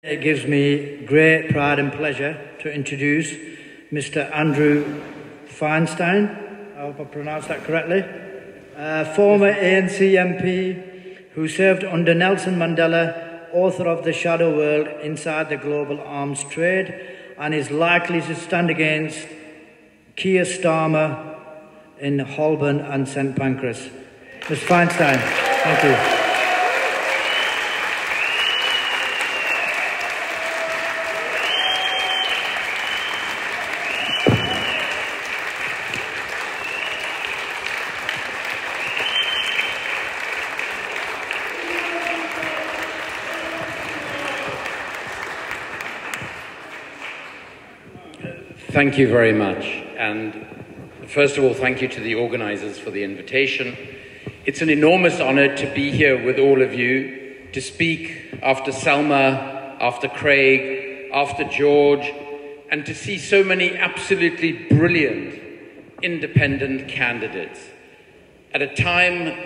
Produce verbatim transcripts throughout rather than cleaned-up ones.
It gives me great pride and pleasure to introduce Mister Andrew Feinstein, I hope I pronounced that correctly, uh, former A N C M P who served under Nelson Mandela, author of The Shadow World Inside the Global Arms Trade, and is likely to stand against Keir Starmer in Holborn and Saint Pancras. Miz Feinstein, thank you. Thank you very much, and first of all, thank you to the organisers for the invitation. It's an enormous honour to be here with all of you, to speak after Selma, after Craig, after George, and to see so many absolutely brilliant independent candidates at a time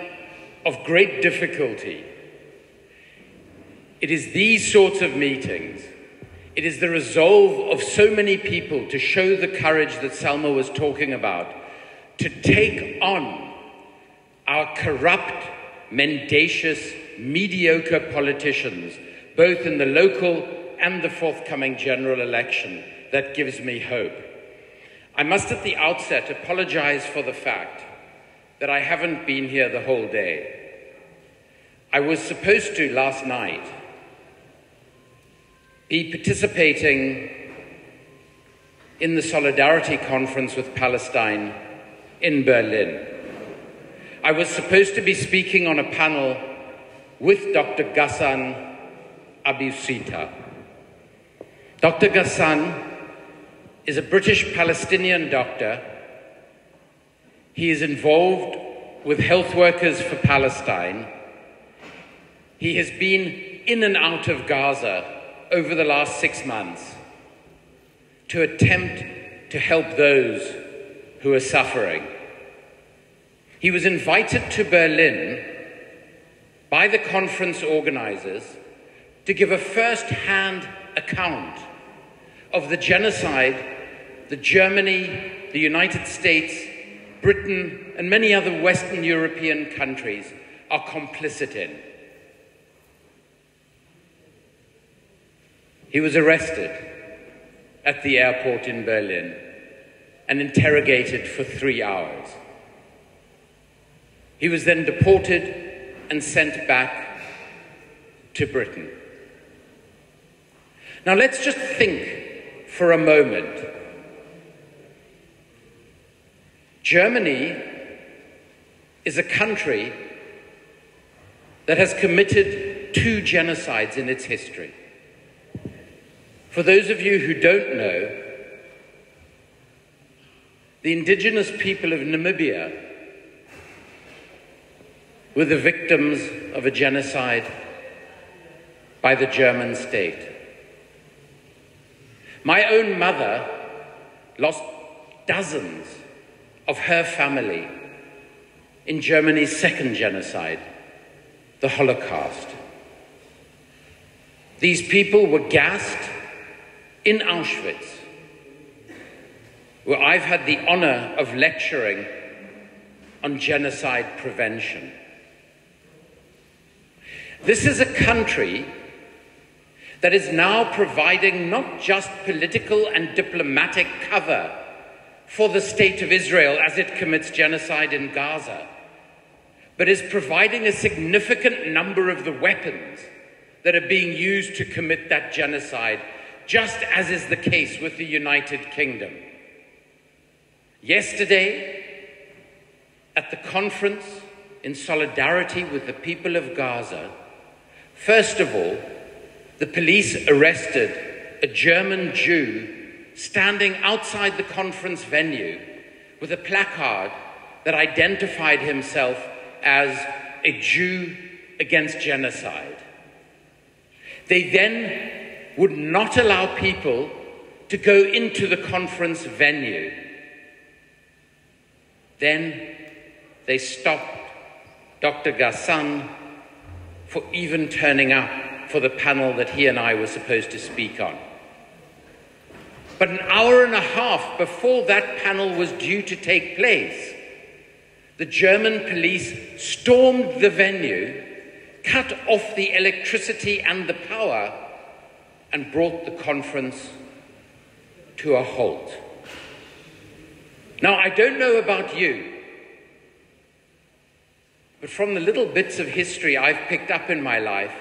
of great difficulty. It is these sorts of meetings. It is the resolve of so many people to show the courage that Selma was talking about, to take on our corrupt, mendacious, mediocre politicians, both in the local and the forthcoming general election. That gives me hope. I must at the outset apologize for the fact that I haven't been here the whole day. I was supposed to last night be participating in the Solidarity Conference with Palestine in Berlin. I was supposed to be speaking on a panel with Doctor Ghassan Abu Sita. Doctor Ghassan is a British-Palestinian doctor. He is involved with health workers for Palestine. He has been in and out of Gaza over the last six months to attempt to help those who are suffering. He was invited to Berlin by the conference organizers to give a first-hand account of the genocide that Germany, the United States, Britain, and many other Western European countries are complicit in. He was arrested at the airport in Berlin and interrogated for three hours. He was then deported and sent back to Britain. Now let's just think for a moment. Germany is a country that has committed two genocides in its history. For those of you who don't know, the indigenous people of Namibia were the victims of a genocide by the German state. My own mother lost dozens of her family in Germany's second genocide, the Holocaust. These people were gassed in Auschwitz, where I've had the honor of lecturing on genocide prevention. This is a country that is now providing not just political and diplomatic cover for the state of Israel as it commits genocide in Gaza, but is providing a significant number of the weapons that are being used to commit that genocide, just as is the case with the United Kingdom. Yesterday, at the conference in solidarity with the people of Gaza, first of all, the police arrested a German Jew standing outside the conference venue with a placard that identified himself as a Jew against genocide. They then would not allow people to go into the conference venue. Then they stopped Doctor Ghassan for even turning up for the panel that he and I were supposed to speak on. But an hour and a half before that panel was due to take place, the German police stormed the venue, cut off the electricity and the power, and brought the conference to a halt. Now, I don't know about you, but from the little bits of history I've picked up in my life,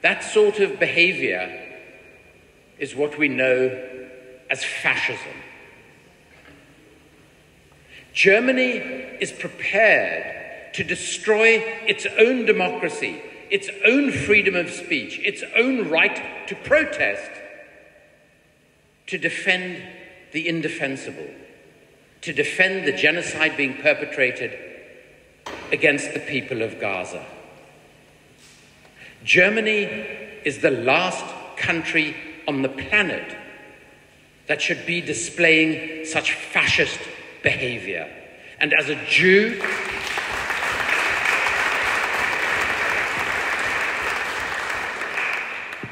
that sort of behavior is what we know as fascism. Germany is prepared to destroy its own democracy, its own freedom of speech, its own right to protest, to defend the indefensible, to defend the genocide being perpetrated against the people of Gaza. Germany is the last country on the planet that should be displaying such fascist behavior. And as a Jew,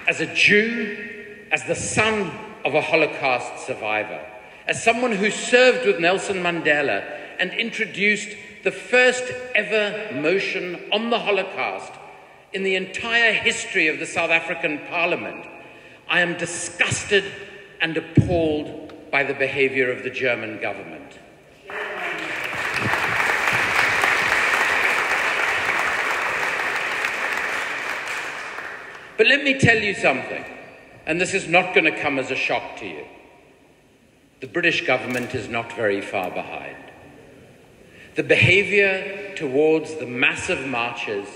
as a Jew, as the son of a Holocaust survivor, as someone who served with Nelson Mandela and introduced the first ever motion on the Holocaust in the entire history of the South African Parliament, I am disgusted and appalled by the behavior of the German government. But let me tell you something, and this is not going to come as a shock to you. The British government is not very far behind. The behavior towards the massive marches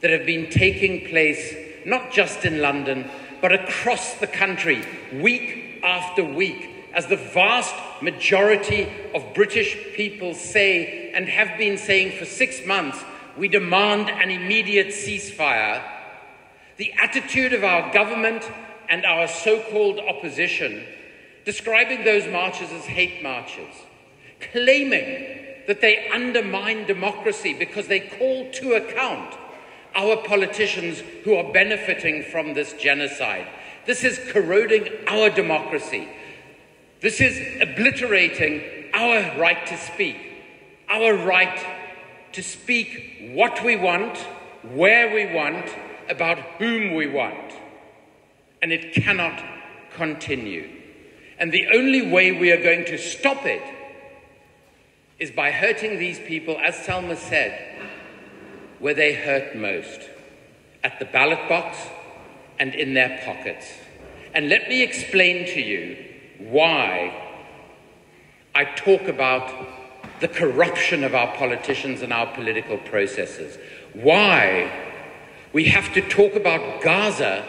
that have been taking place, not just in London, but across the country, week after week, as the vast majority of British people say, and have been saying for six months, we demand an immediate ceasefire. The attitude of our government and our so-called opposition, describing those marches as hate marches, claiming that they undermine democracy because they call to account our politicians who are benefiting from this genocide. This is corroding our democracy. This is obliterating our right to speak, our right to speak what we want, where we want, about whom we want. And it cannot continue. And the only way we are going to stop it is by hurting these people, as Selma said, where they hurt most, at the ballot box and in their pockets. And let me explain to you why I talk about the corruption of our politicians and our political processes, why we have to talk about Gaza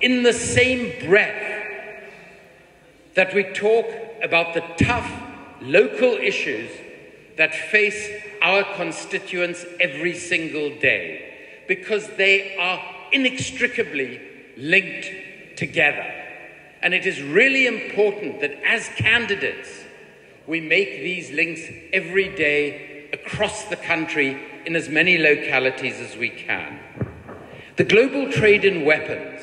in the same breath that we talk about the tough local issues that face our constituents every single day, because they are inextricably linked together. And it is really important that as candidates, we make these links every day across the country in as many localities as we can. The global trade in weapons,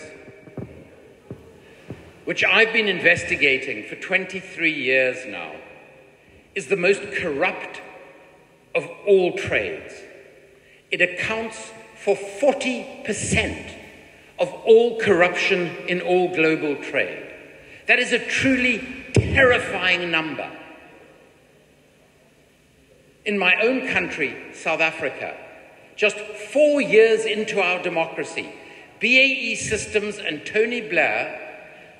which I've been investigating for twenty-three years now, is the most corrupt of all trades. It accounts for forty percent of all corruption in all global trade. That is a truly terrifying number. In my own country, South Africa, just four years into our democracy, B A E Systems and Tony Blair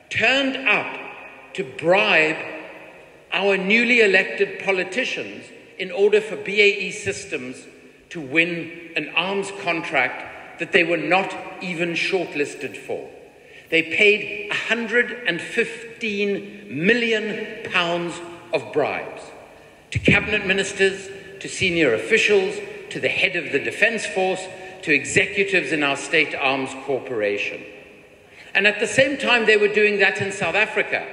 turned up to bribe our newly elected politicians in order for B A E Systems to win an arms contract that they were not even shortlisted for. They paid one hundred fifteen million pounds of bribes to cabinet ministers, to senior officials, to the head of the Defence Force, to executives in our State Arms Corporation. And at the same time they were doing that in South Africa,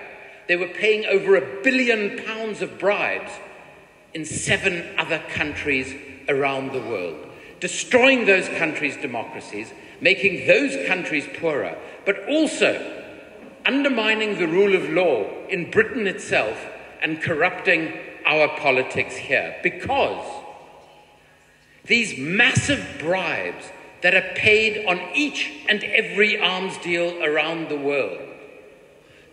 they were paying over a billion pounds of bribes in seven other countries around the world, destroying those countries' democracies making those countries poorer, but also undermining the rule of law in Britain itself and corrupting our politics here, because these massive bribes that are paid on each and every arms deal around the world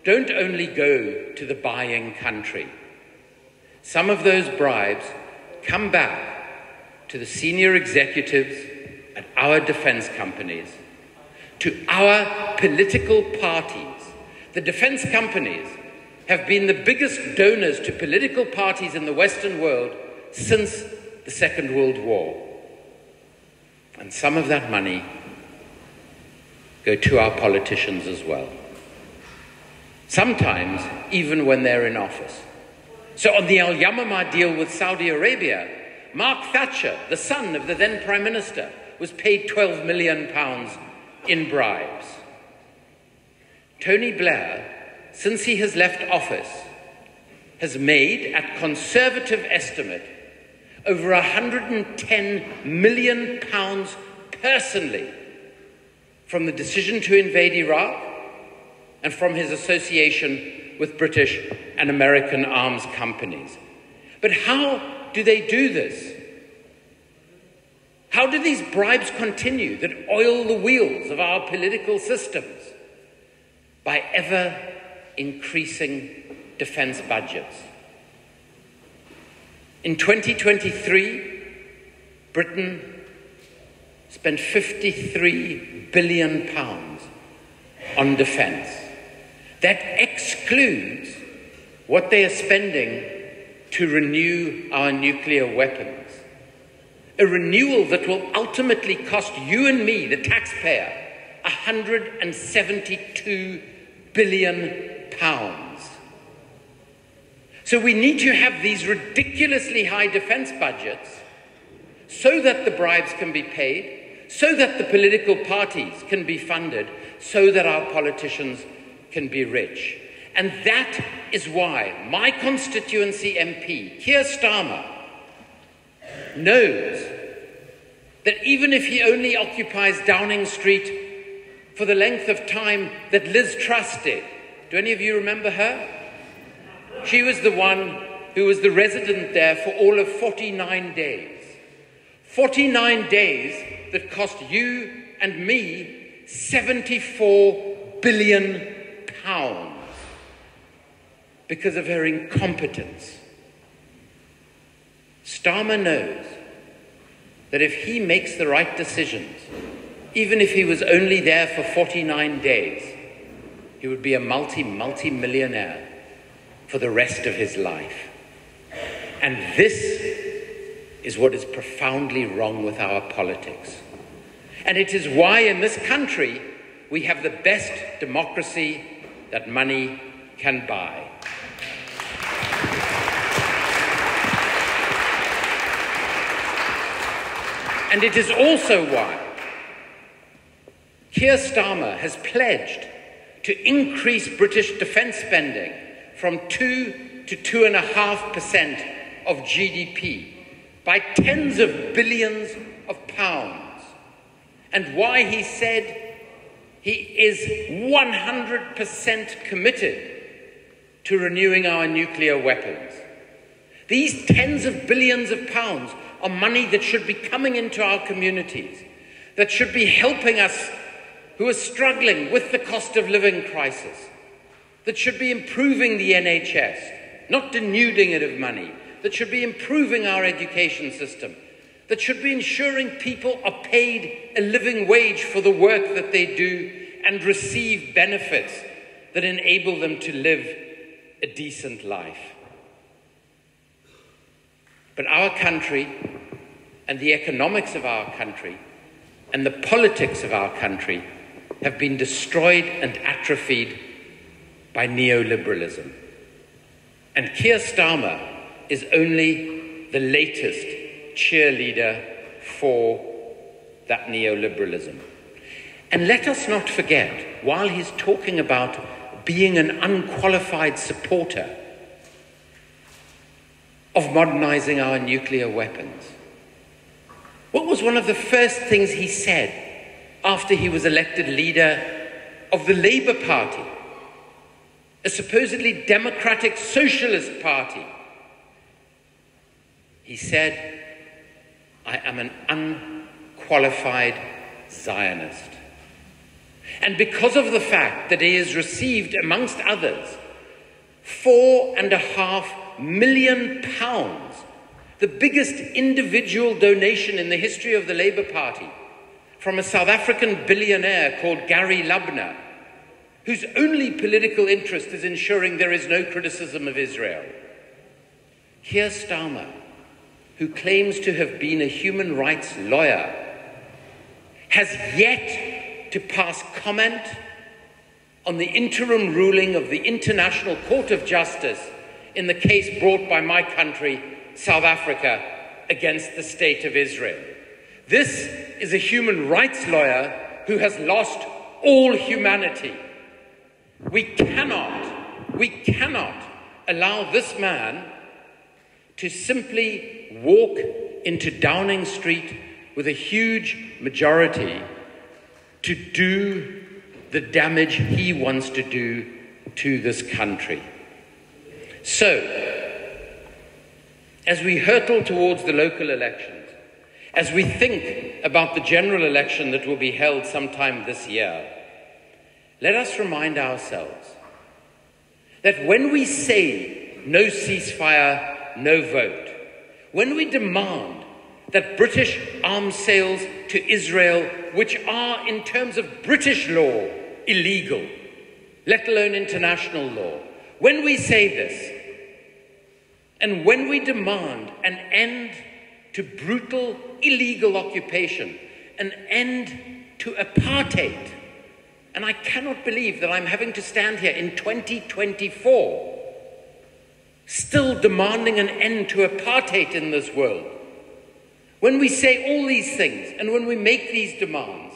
don't only go to the buying country. Some of those bribes come back to the senior executives at our defense companies, to our political parties. The defense companies have been the biggest donors to political parties in the Western world since the Second World War. And some of that money go to our politicians as well, sometimes even when they're in office. So on the Al-Yamama deal with Saudi Arabia, Mark Thatcher, the son of the then Prime Minister, was paid twelve million pounds in bribes. Tony Blair, since he has left office, has made, at conservative estimate, over one hundred ten million pounds personally from the decision to invade Iraq and from his association with British and American arms companies. But how do they do this? How do these bribes continue that oil the wheels of our political systems? By ever increasing defense budgets. In twenty twenty-three, Britain spent fifty-three billion pounds on defense. That excludes what they are spending to renew our nuclear weapons. A renewal that will ultimately cost you and me, the taxpayer, one hundred seventy-two billion pounds. So we need to have these ridiculously high defense budgets so that the bribes can be paid, so that the political parties can be funded, so that our politicians can be rich. And that is why my constituency M P, Keir Starmer, knows that even if he only occupies Downing Street for the length of time that Liz Truss did, do any of you remember her? She was the one who was the resident there for all of forty-nine days. forty-nine days that cost you and me seventy-four billion pounds because of her incompetence. Starmer knows that if he makes the right decisions, even if he was only there for forty-nine days, he would be a multi, multi-millionaire for the rest of his life. And this is what is profoundly wrong with our politics. And it is why in this country we have the best democracy that money can buy. And it is also why Keir Starmer has pledged to increase British defence spending from two to two and a half percent of G D P by tens of billions of pounds, and why he said he is one hundred percent committed to renewing our nuclear weapons. These tens of billions of pounds are money that should be coming into our communities, that should be helping us who are struggling with the cost of living crisis, that should be improving the N H S, not denuding it of money, that should be improving our education system, that should be ensuring people are paid a living wage for the work that they do and receive benefits that enable them to live a decent life. But our country and the economics of our country and the politics of our country have been destroyed and atrophied by neoliberalism. And Keir Starmer is only the latest cheerleader for that neoliberalism. And let us not forget, while he's talking about being an unqualified supporter of modernizing our nuclear weapons, what was one of the first things he said after he was elected leader of the Labour Party, a supposedly democratic socialist party. He said, "I am an unqualified Zionist." And because of the fact that he has received, amongst others, four and a half million pounds, the biggest individual donation in the history of the Labour Party, from a South African billionaire called Gary Lubner, whose only political interest is ensuring there is no criticism of Israel. Keir Starmer, who claims to have been a human rights lawyer, has yet to pass comment on the interim ruling of the International Court of Justice in the case brought by my country, South Africa, against the State of Israel. This is a human rights lawyer who has lost all humanity. We cannot, we cannot allow this man to simply walk into Downing Street with a huge majority to do the damage he wants to do to this country. So, as we hurtle towards the local elections, as we think about the general election that will be held sometime this year, let us remind ourselves that when we say no ceasefire, no vote, when we demand that British arms sales to Israel, which are in terms of British law illegal, let alone international law, when we say this, and when we demand an end to brutal, illegal occupation, an end to apartheid, and I cannot believe that I'm having to stand here in twenty twenty-four, still demanding an end to apartheid in this world. When we say all these things, and when we make these demands,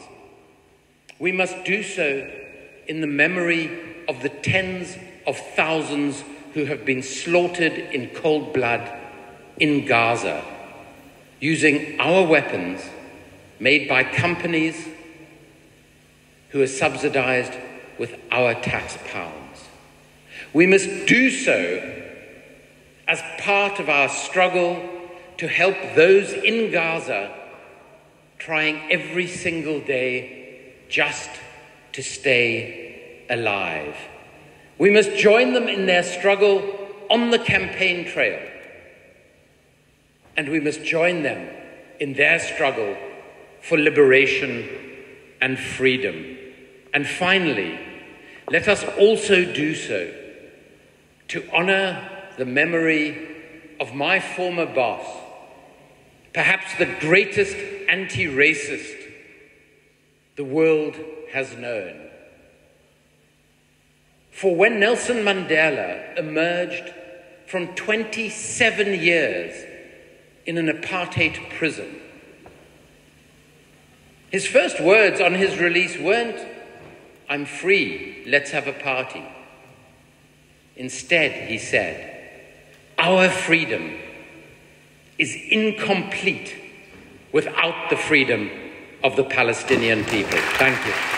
we must do so in the memory of the tens of thousands who have been slaughtered in cold blood in Gaza, using our weapons made by companies who are subsidized with our tax pounds. We must do so as part of our struggle to help those in Gaza trying every single day just to stay alive. We must join them in their struggle on the campaign trail, and we must join them in their struggle for liberation and freedom. And finally, let us also do so to honor the memory of my former boss, perhaps the greatest anti-racist the world has known. For when Nelson Mandela emerged from twenty-seven years in an apartheid prison, his first words on his release weren't, "I'm free, let's have a party." Instead, he said, "Our freedom is incomplete without the freedom of the Palestinian people." Thank you.